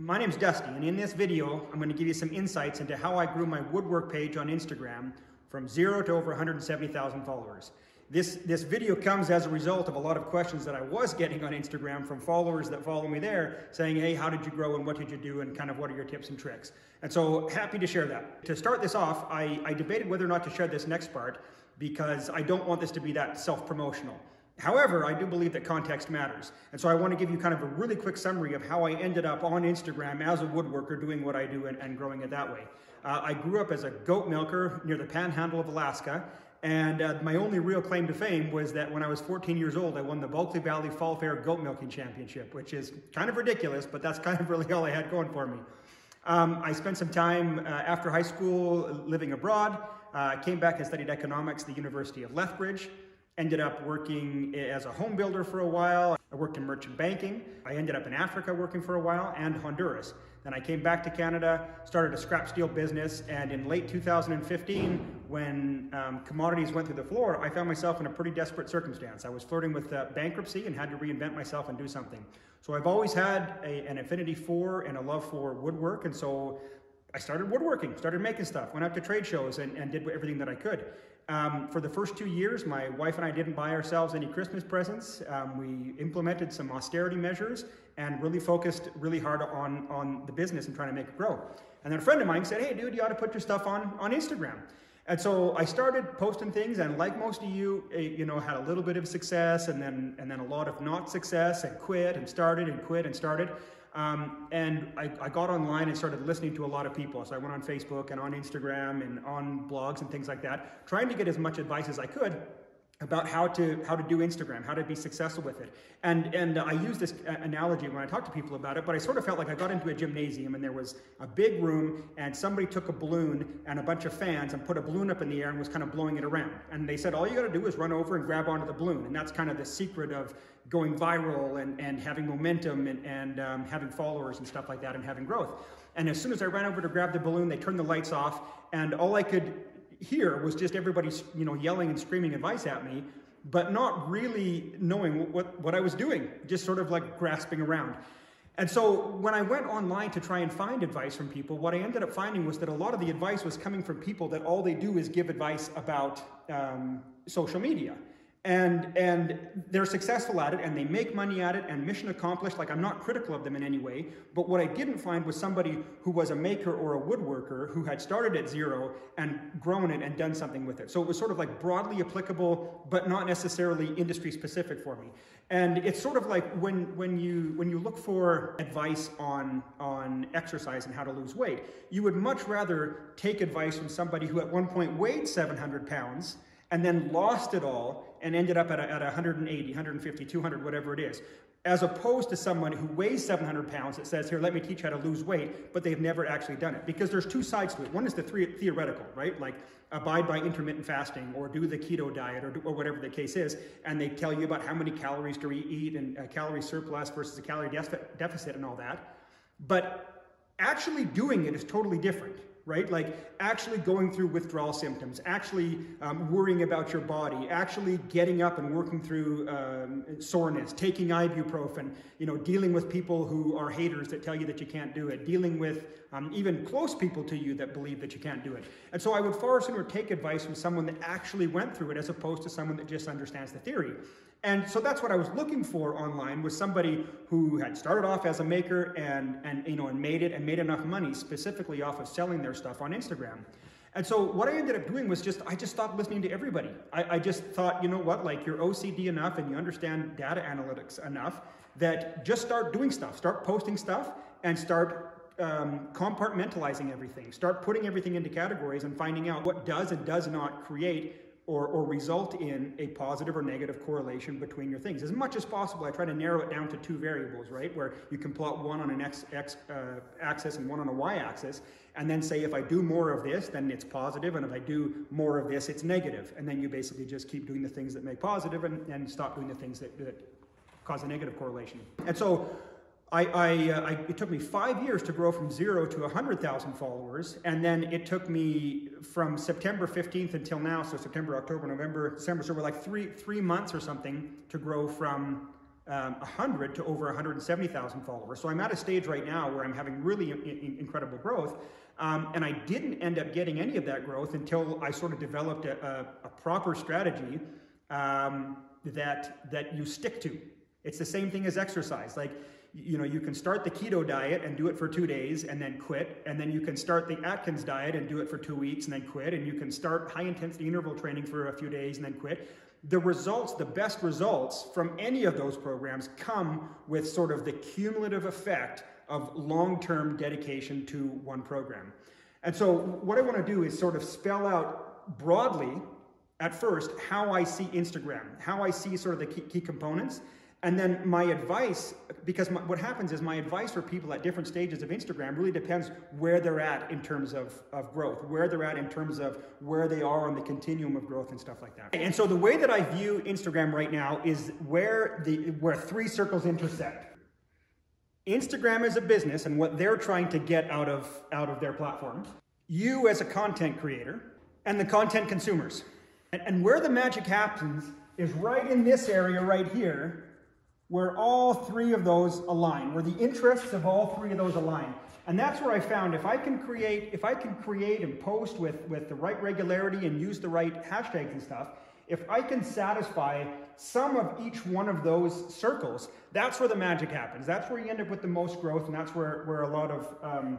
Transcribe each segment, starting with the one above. My name's Dusty, and in this video, I'm going to give you some insights into how I grew my woodwork page on Instagram from 0 to over 170,000 followers. This video comes as a result of a lot of questions that I was getting on Instagram from followers that follow me there saying, hey, how did you grow and what did you do and kind of what are your tips and tricks? And so happy to share that. To start this off, I debated whether or not to share this next part because I don't want this to be that self-promotional. However, I do believe that context matters. And so I want to give you kind of a really quick summary of how I ended up on Instagram as a woodworker doing what I do and growing it that way. I grew up as a goat milker near the panhandle of Alaska. And my only real claim to fame was that when I was 14 years old, I won the Bulkley Valley Fall Fair Goat Milking Championship, which is kind of ridiculous, but that's kind of really all I had going for me. I spent some time after high school living abroad. Came back and studied economics at the University of Lethbridge. Ended up working as a home builder for a while. I worked in merchant banking. I ended up in Africa working for a while and Honduras. Then I came back to Canada, started a scrap steel business, and in late 2015, when commodities went through the floor, I found myself in a pretty desperate circumstance. I was flirting with bankruptcy and had to reinvent myself and do something. So I've always had an affinity for and a love for woodwork, and so I started woodworking, started making stuff, went out to trade shows and did everything that I could. For the first 2 years, my wife and I didn't buy ourselves any Christmas presents. We implemented some austerity measures and really focused really hard on the business and trying to make it grow. And then a friend of mine said, hey dude, you ought to put your stuff on Instagram. And so I started posting things, and like most of you, had a little bit of success and then a lot of not success, and quit and started and quit and started. And I got online and started listening to a lot of people. So I went on Facebook and on Instagram and on blogs and things like that, trying to get as much advice as I could about how to do Instagram, how to be successful with it. And I use this analogy when I talk to people about it, but I sort of felt like I got into a gymnasium and there was a big room and somebody took a balloon and a bunch of fans and put a balloon up in the air and was kind of blowing it around. And they said, all you gotta do is run over and grab onto the balloon. And that's kind of the secret of going viral and having momentum and having followers and stuff like that and having growth. And as soon as I ran over to grab the balloon, they turned the lights off, and all I could here was just everybody, yelling and screaming advice at me, but not really knowing what I was doing, just sort of like grasping around. And so when I went online to try and find advice from people, what I ended up finding was that a lot of the advice was coming from people that all they do is give advice about social media. And they're successful at it, and they make money at it, and mission accomplished. Like, I'm not critical of them in any way, but what I didn't find was somebody who was a maker or a woodworker who had started at zero and grown it and done something with it. So it was sort of like broadly applicable, but not necessarily industry specific for me. And it's sort of like when you look for advice on exercise and how to lose weight, you would much rather take advice from somebody who at one point weighed 700 pounds and then lost it all and ended up at 180, 150, 200, whatever it is, as opposed to someone who weighs 700 pounds that says, here, let me teach you how to lose weight, but they've never actually done it. Because there's two sides to it. One is the theoretical, right? Like abide by intermittent fasting or do the keto diet or whatever the case is. And they tell you about how many calories to eat and a calorie surplus versus a calorie deficit and all that. But actually doing it is totally different. Right? Like actually going through withdrawal symptoms, actually worrying about your body, actually getting up and working through soreness, taking ibuprofen, dealing with people who are haters that tell you that you can't do it, dealing with even close people to you that believe that you can't do it. And so I would far sooner take advice from someone that actually went through it as opposed to someone that just understands the theory. And so that's what I was looking for online, was somebody who had started off as a maker and made it and made enough money specifically off of selling their stuff on Instagram. And so what I ended up doing was I just stopped listening to everybody. I just thought, you know what, like you're OCD enough and you understand data analytics enough that just start doing stuff, start posting stuff and start compartmentalizing everything, start putting everything into categories and finding out what does and does not create or result in a positive or negative correlation between your things. As much as possible, I try to narrow it down to two variables, right? Where you can plot one on an x-axis and one on a y-axis, and then say, if I do more of this, then it's positive, and if I do more of this, it's negative. And then you basically just keep doing the things that make positive and stop doing the things that cause a negative correlation. And so, it took me 5 years to grow from 0 to 100,000 followers, and then it took me from September 15th until now, so September, October, November, December, so we're like three months or something to grow from 100 to over 170,000 followers. So I'm at a stage right now where I'm having really incredible growth. And I didn't end up getting any of that growth until I sort of developed a proper strategy that you stick to. It's the same thing as exercise. Like, you know, you can start the keto diet and do it for 2 days and then quit. And then you can start the Atkins diet and do it for 2 weeks and then quit. And you can start high intensity interval training for a few days and then quit. The results, the best results from any of those programs come with sort of the cumulative effect of long-term dedication to one program. And so what I want to do is sort of spell out broadly at first how I see Instagram, how I see sort of the key components. And then my advice, because what happens is my advice for people at different stages of Instagram really depends where they're at in terms of growth, where they're at in terms of where they are on the continuum of growth and stuff like that. And so the way that I view Instagram right now is where three circles intersect. Instagram is a business and what they're trying to get out of their platform. You as a content creator and the content consumers. And where the magic happens is right in this area right here, where all three of those align, where the interests of all three of those align. And that's where I found if I can create and post with the right regularity and use the right hashtags and stuff, if I can satisfy some of each one of those circles, that's where the magic happens. That's where you end up with the most growth, and that's where a lot of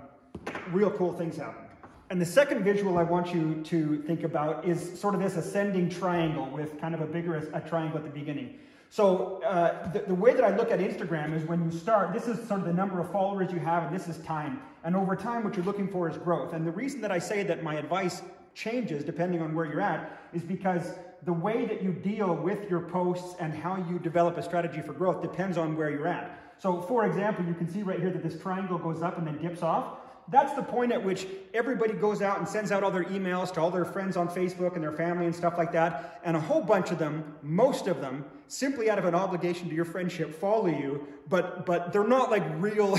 real cool things happen. And the second visual I want you to think about is sort of this ascending triangle with kind of a bigger triangle at the beginning. So the way that I look at Instagram is when you start, this is sort of the number of followers you have, and this is time. And over time, what you're looking for is growth. And the reason that I say that my advice changes depending on where you're at is because the way that you deal with your posts and how you develop a strategy for growth depends on where you're at. So for example, you can see right here that this triangle goes up and then dips off. That's the point at which everybody goes out and sends out all their emails to all their friends on Facebook and their family and stuff like that. And a whole bunch of them, most of them, simply out of an obligation to your friendship, follow you, but they're not like real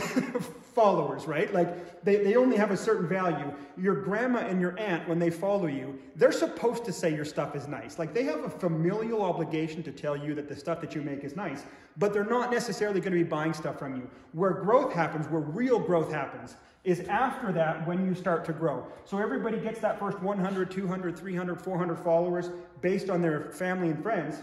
followers, right? Like they only have a certain value. Your grandma and your aunt, when they follow you, they're supposed to say your stuff is nice. Like they have a familial obligation to tell you that the stuff that you make is nice, but they're not necessarily going to be buying stuff from you. Where growth happens, where real growth happens, is after that when you start to grow. So everybody gets that first 100, 200, 300, 400 followers based on their family and friends.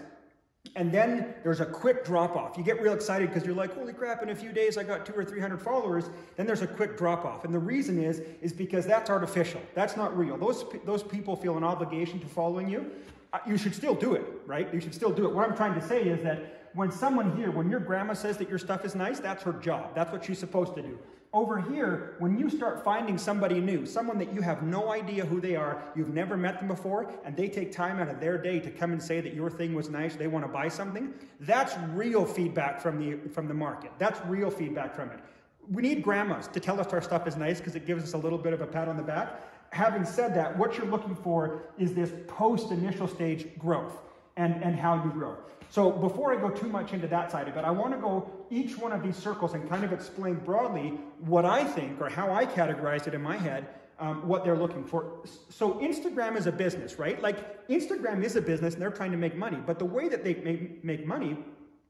And then there's a quick drop off. You get real excited because you're like, holy crap, in a few days I got 200 or 300 followers. Then there's a quick drop off. And the reason is because that's artificial. That's not real. Those people feel an obligation to following you. You should still do it, right? You should still do it. What I'm trying to say is that when someone here, when your grandma says that your stuff is nice, that's her job. That's what she's supposed to do. Over here, when you start finding somebody new, someone that you have no idea who they are, you've never met them before, and they take time out of their day to come and say that your thing was nice, they want to buy something, that's real feedback from the market. That's real feedback from it. We need grandmas to tell us our stuff is nice because it gives us a little bit of a pat on the back. Having said that, what you're looking for is this post-initial stage growth and how you grow. So before I go too much into that side of it, I want to go each one of these circles and kind of explain broadly what I think or how I categorized it in my head, what they're looking for. So Instagram is a business, right? Like Instagram is a business and they're trying to make money, but the way that they make money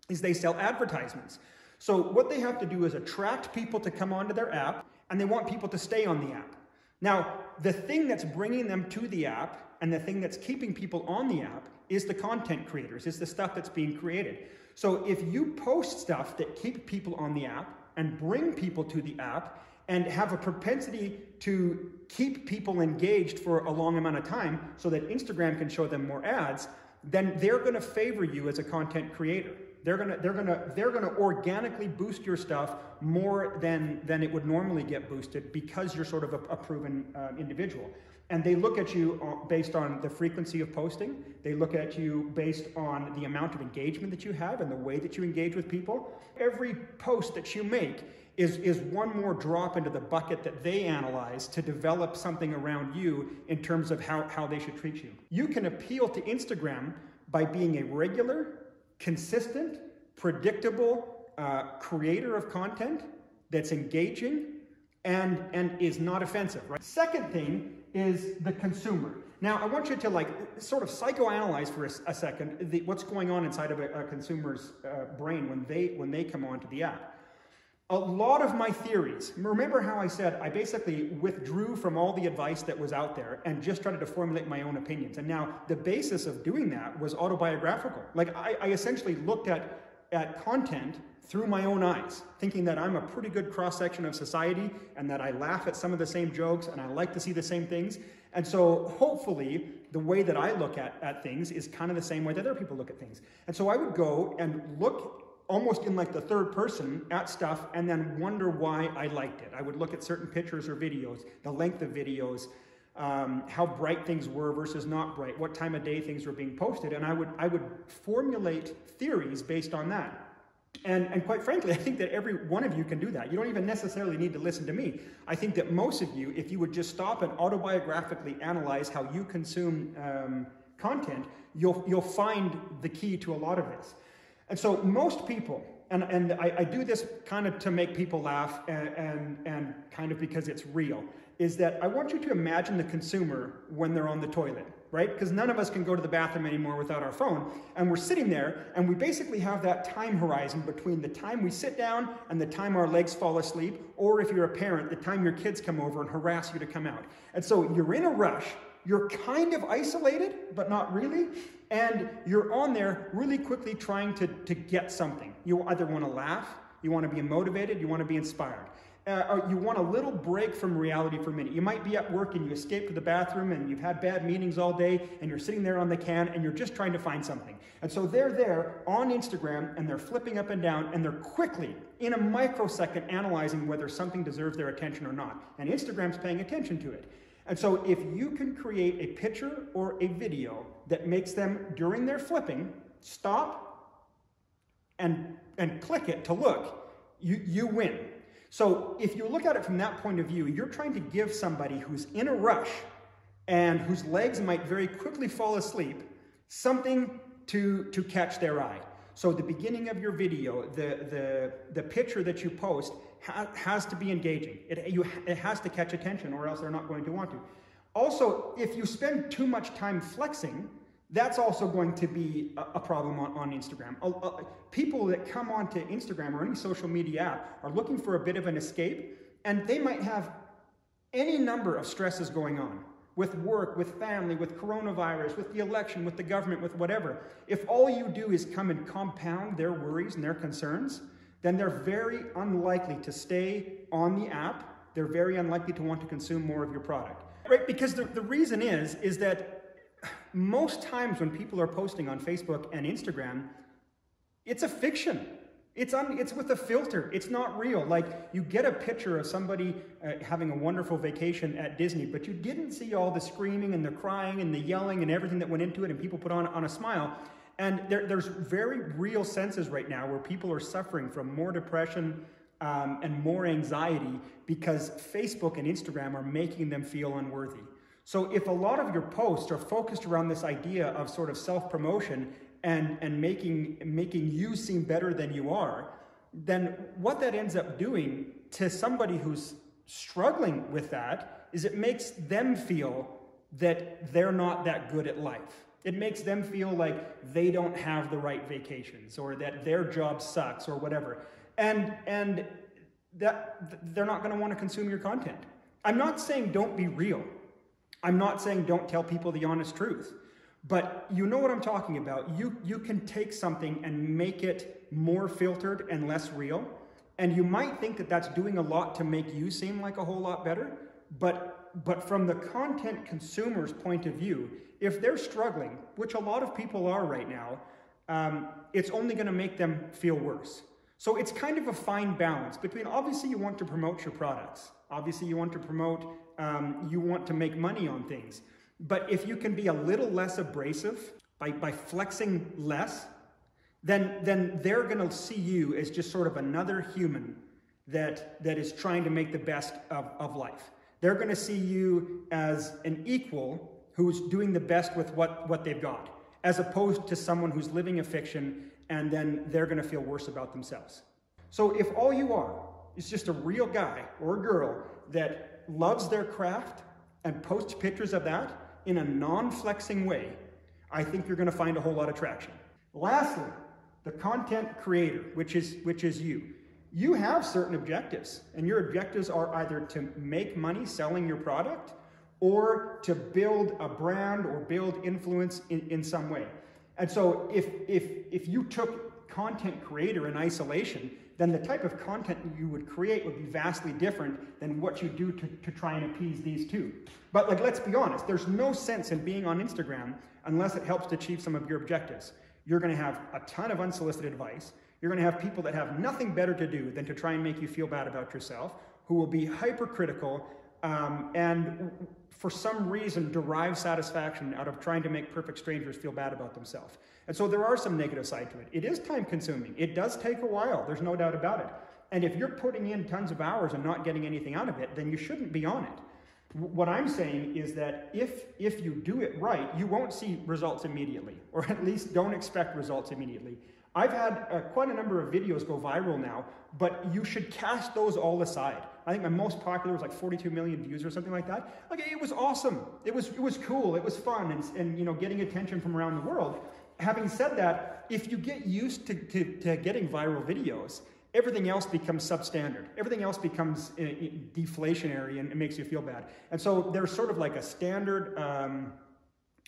is they sell advertisements. So what they have to do is attract people to come onto their app, and they want people to stay on the app. Now, the thing that's bringing them to the app and the thing that's keeping people on the app is the content creators, is the stuff that's being created. So if you post stuff that keep people on the app and bring people to the app and have a propensity to keep people engaged for a long amount of time so that Instagram can show them more ads, then they're gonna favor you as a content creator. They're gonna organically boost your stuff more than it would normally get boosted because you're sort of a proven individual. And they look at you based on the frequency of posting. They look at you based on the amount of engagement that you have and the way that you engage with people. Every post that you make is one more drop into the bucket that they analyze to develop something around you in terms of how they should treat you. You can appeal to Instagram by being a regular, consistent, predictable creator of content that's engaging and is not offensive, right? Second thing is the consumer. Now, I want you to like sort of psychoanalyze for a second what's going on inside of a consumer's brain when they come onto the app. A lot of my theories, remember how I said I basically withdrew from all the advice that was out there and just tried to formulate my own opinions. And now the basis of doing that was autobiographical. Like I essentially looked at content through my own eyes, thinking that I'm a pretty good cross-section of society and that I laugh at some of the same jokes and I like to see the same things. And so hopefully the way that I look at things is kind of the same way that other people look at things. And so I would go and look almost in like the third person at stuff and then wonder why I liked it. I would look at certain pictures or videos, the length of videos, how bright things were versus not bright, what time of day things were being posted, and I would formulate theories based on that. And quite frankly, I think that every one of you can do that. You don't even necessarily need to listen to me. I think that most of you, if you would just stop and autobiographically analyze how you consume content, you'll find the key to a lot of this. And so most people, and I do this kind of to make people laugh and kind of because it's real, is that I want you to imagine the consumer when they're on the toilet, right? Because none of us can go to the bathroom anymore without our phone. And we're sitting there and we basically have that time horizon between the time we sit down and the time our legs fall asleep, or if you're a parent, the time your kids come over and harass you to come out. And so you're in a rush, you're kind of isolated, but not really. And you're on there really quickly trying to get something. You either want to laugh, you want to be motivated, you want to be inspired. You want a little break from reality for a minute. You might be at work and you escape to the bathroom and you've had bad meetings all day and you're sitting there on the can and you're just trying to find something. And so they're there on Instagram and they're flipping up and down and they're quickly, in a microsecond, analyzing whether something deserves their attention or not. And Instagram's paying attention to it. And so if you can create a picture or a video that makes them, during their flipping, stop and click it to look, you win. So if you look at it from that point of view, you're trying to give somebody who's in a rush and whose legs might very quickly fall asleep something to catch their eye. So the beginning of your video, the picture that you post has to be engaging. It has to catch attention or else they're not going to want to. Also, if you spend too much time flexing, that's also going to be a problem on Instagram. People that come onto Instagram or any social media app are looking for a bit of an escape, and they might have any number of stresses going on with work, with family, with coronavirus, with the election, with the government, with whatever. If all you do is come and compound their worries and their concerns, then they're very unlikely to stay on the app. They're very unlikely to want to consume more of your product, right? Because the reason is that most times when people are posting on Facebook and Instagram, it's a fiction. It's with a filter. It's not real. Like, you get a picture of somebody having a wonderful vacation at Disney, but you didn't see all the screaming and the crying and the yelling and everything that went into it, and people put on a smile. And there's very real senses right now where people are suffering from more depression and more anxiety because Facebook and Instagram are making them feel unworthy. So if a lot of your posts are focused around this idea of sort of self-promotion and making you seem better than you are, then what that ends up doing to somebody who's struggling with that is it makes them feel that they're not that good at life. It makes them feel like they don't have the right vacations or that their job sucks or whatever. And that they're not going to want to consume your content. I'm not saying don't be real. I'm not saying don't tell people the honest truth, but you know what I'm talking about. You can take something and make it more filtered and less real, and you might think that that's doing a lot to make you seem like a whole lot better, but from the content consumer's point of view, if they're struggling, which a lot of people are right now, it's only going to make them feel worse. So it's kind of a fine balance between, obviously you want to promote your products, obviously you want to promote, you want to make money on things. But if you can be a little less abrasive by flexing less, then they're going to see you as just sort of another human that is trying to make the best of life. They're going to see you as an equal who's doing the best with what they've got, as opposed to someone who's living a fiction and then they're going to feel worse about themselves. So if all you are is just a real guy or a girl that loves their craft and posts pictures of that, in a non-flexing way, I think you're going to find a whole lot of traction. Lastly, the content creator, which is you. You have certain objectives, and your objectives are either to make money selling your product or to build a brand or build influence in some way. And so if you took content creator in isolation, then the type of content you would create would be vastly different than what you do to try and appease these two. But like, let's be honest, there's no sense in being on Instagram unless it helps to achieve some of your objectives. You're gonna have a ton of unsolicited advice. You're gonna have people that have nothing better to do than to try and make you feel bad about yourself, who will be hypercritical and for some reason derive satisfaction out of trying to make perfect strangers feel bad about themselves. And so there are some negative sides to it. It is time consuming. It does take a while. There's no doubt about it. And if you're putting in tons of hours and not getting anything out of it, then you shouldn't be on it. What I'm saying is that if you do it right, you won't see results immediately, or at least don't expect results immediately. I've had quite a number of videos go viral now, but you should cast those all aside. I think my most popular was like 42 million views or something like that. Like, it was awesome. It was cool. It was fun, and you know, getting attention from around the world. Having said that, if you get used to getting viral videos, everything else becomes substandard. Everything else becomes deflationary, and it makes you feel bad. And so there's sort of like a standard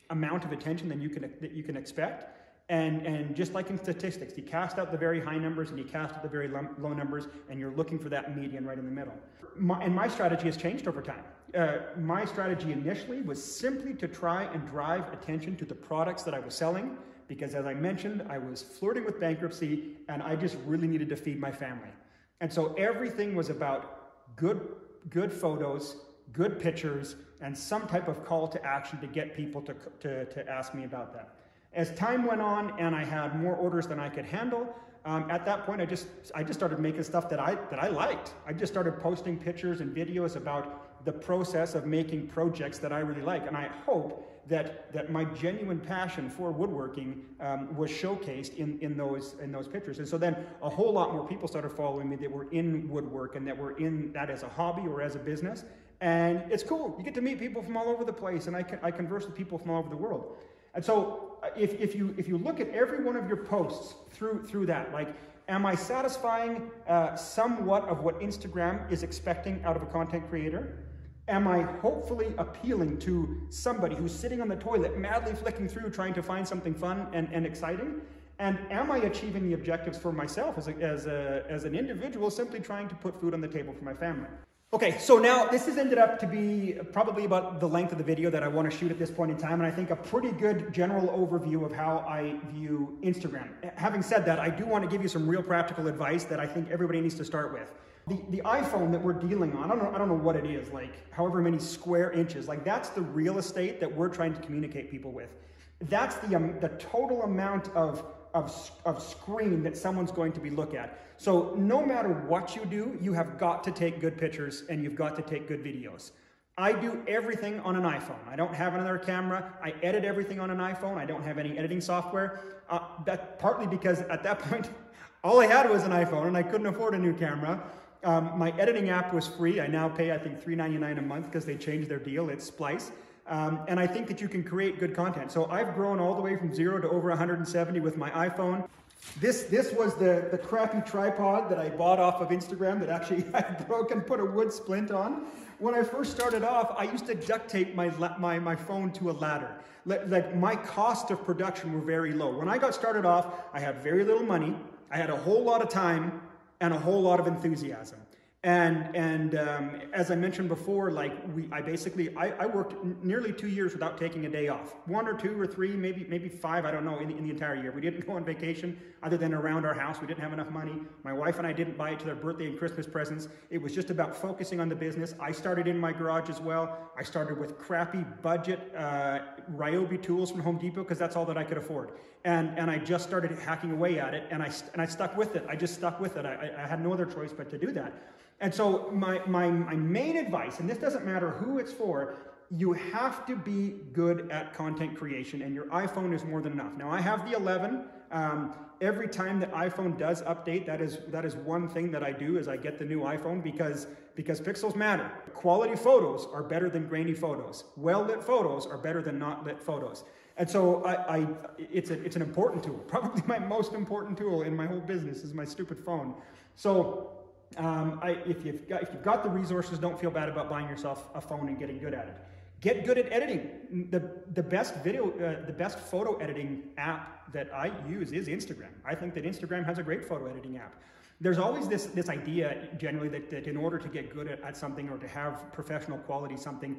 amount of attention that you can expect. And just like in statistics, you cast out the very high numbers and you cast out the very low numbers, and you're looking for that median right in the middle. And my strategy has changed over time. My strategy initially was simply to try and drive attention to the products that I was selling, because as I mentioned, I was flirting with bankruptcy and I just really needed to feed my family. And so everything was about good photos, good pictures, and some type of call to action to get people to ask me about that. As time went on and I had more orders than I could handle, at that point I just started making stuff that I liked. I just started posting pictures and videos about the process of making projects that I really like, and I hope that my genuine passion for woodworking was showcased in those pictures. And so then a whole lot more people started following me that were in woodwork and that were in that as a hobby or as a business. And it's cool. You get to meet people from all over the place, and I converse with people from all over the world. And so if you look at every one of your posts through that, like, am I satisfying somewhat of what Instagram is expecting out of a content creator? Am I hopefully appealing to somebody who's sitting on the toilet, madly flicking through, trying to find something fun and exciting? And am I achieving the objectives for myself as an individual, simply trying to put food on the table for my family? Okay, so now this has ended up to be probably about the length of the video that I want to shoot at this point in time, and I think a pretty good general overview of how I view Instagram. Having said that, I do want to give you some real practical advice that I think everybody needs to start with. The iPhone that we're dealing on, I don't know what it is, like however many square inches, like that's the real estate that we're trying to communicate people with. That's the total amount of screen that someone's going to be looked at. So no matter what you do, you have got to take good pictures and you've got to take good videos. I do everything on an iPhone. I don't have another camera. I edit everything on an iPhone. I don't have any editing software. That partly because at that point, all I had was an iPhone and I couldn't afford a new camera. My editing app was free. I now pay, I think, $3.99 a month because they changed their deal. It's Splice. And I think that you can create good content. So I've grown all the way from 0 to over 170 with my iPhone. This was the crappy tripod that I bought off of Instagram that actually I broke and put a wood splint on. When I first started off, I used to duct tape my phone to a ladder. Like, my cost of production were very low. When I got started off, I had very little money. I had a whole lot of time and a whole lot of enthusiasm. And as I mentioned before, like, I worked nearly 2 years without taking a day off. One or two or three, maybe five, I don't know, in the entire year. We didn't go on vacation other than around our house. We didn't have enough money. My wife and I didn't buy each other birthday and Christmas presents. It was just about focusing on the business. I started in my garage as well. I started with crappy budget Ryobi tools from Home Depot because that's all that I could afford. And I just started hacking away at it, and I stuck with it. I just stuck with it. I had no other choice but to do that. And so my main advice, and this doesn't matter who it's for, you have to be good at content creation, and your iPhone is more than enough. Now, I have the 11. Every time that iPhone does update, that is one thing that I do, is I get the new iPhone, because because pixels matter. Quality photos are better than grainy photos. Well-lit photos are better than not-lit photos. And so it's an important tool. Probably my most important tool in my whole business is my stupid phone. So if you've got the resources, don't feel bad about buying yourself a phone and getting good at it. Get good at editing. The best photo editing app that I use is Instagram. I think that Instagram has a great photo editing app. There's always this idea generally that in order to get good at something or to have professional quality something,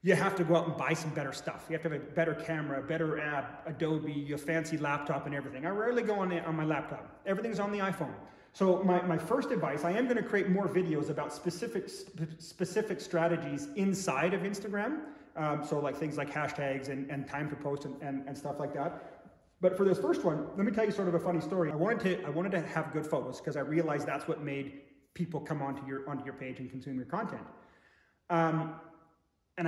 you have to go out and buy some better stuff. You have to have a better camera, a better app, Adobe, a fancy laptop and everything. I rarely go on my laptop. Everything's on the iPhone. So my first advice, I am gonna create more videos about specific strategies inside of Instagram. So like things like hashtags and time to post and stuff like that. But for this first one, let me tell you sort of a funny story. I wanted to have good photos because I realized that's what made people come onto your page and consume your content. And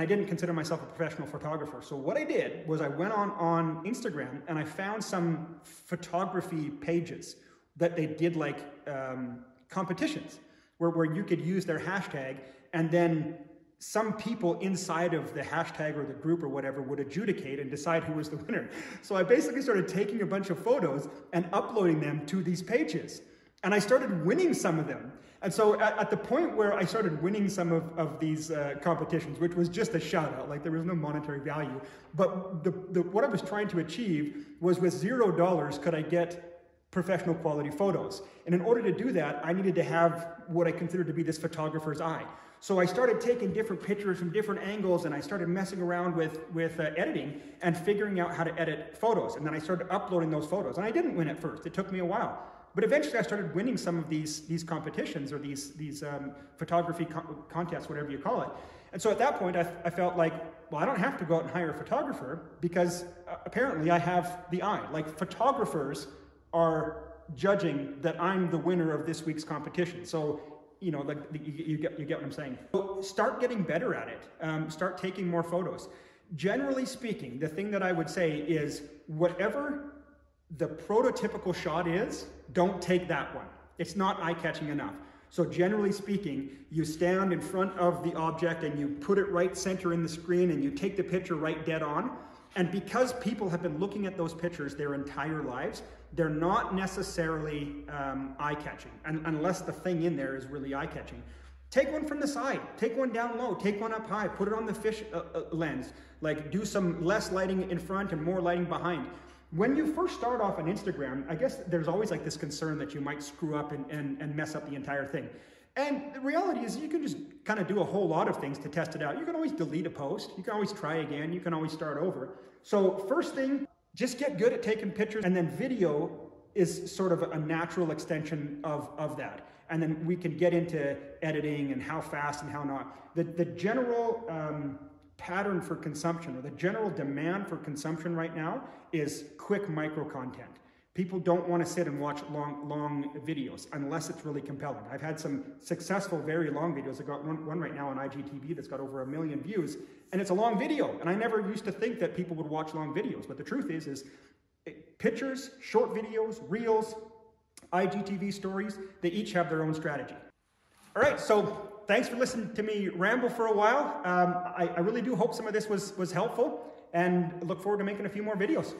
I didn't consider myself a professional photographer. So what I did was I went on Instagram and I found some photography pages that they did like competitions where you could use their hashtag, and then some people inside of the hashtag or the group or whatever would adjudicate and decide who was the winner. So I basically started taking a bunch of photos and uploading them to these pages. And I started winning some of them. And so at the point where I started winning some of these competitions, which was just a shout out, like there was no monetary value, but what I was trying to achieve was with $0, could I get professional quality photos? And in order to do that, I needed to have what I considered to be this photographer's eye. So I started taking different pictures from different angles, and I started messing around with editing and figuring out how to edit photos. And then I started uploading those photos, and I didn't win at first. It took me a while, but eventually I started winning some of these competitions or these photography contests, whatever you call it. And so at that point, I felt like, well, I don't have to go out and hire a photographer because apparently I have the eye. Like photographers are judging that I'm the winner of this week's competition. So, you know, like you get what I'm saying. So start getting better at it. Start taking more photos. Generally speaking, the thing that I would say is whatever the prototypical shot is, don't take that one. It's not eye-catching enough. So generally speaking, you stand in front of the object and you put it right center in the screen and you take the picture right dead on. And because people have been looking at those pictures their entire lives, they're not necessarily eye-catching, unless the thing in there is really eye-catching. Take one from the side, take one down low, take one up high, put it on the fish lens, like do some less lighting in front and more lighting behind. When you first start off on Instagram, I guess there's always like this concern that you might screw up and mess up the entire thing. And the reality is you can just kind of do a whole lot of things to test it out. You can always delete a post. You can always try again. You can always start over. So first thing, just get good at taking pictures. And then video is sort of a natural extension of that. And then we can get into editing and how fast and how not. The general pattern for consumption, or the general demand for consumption right now, is quick micro content. People don't want to sit and watch long videos unless it's really compelling. I've had some successful, very long videos. I got one right now on IGTV that's got over 1 million views, and it's a long video. And I never used to think that people would watch long videos, but the truth is pictures, short videos, reels, IGTV stories, they each have their own strategy. All right, so thanks for listening to me ramble for a while. I really do hope some of this was helpful, and look forward to making a few more videos.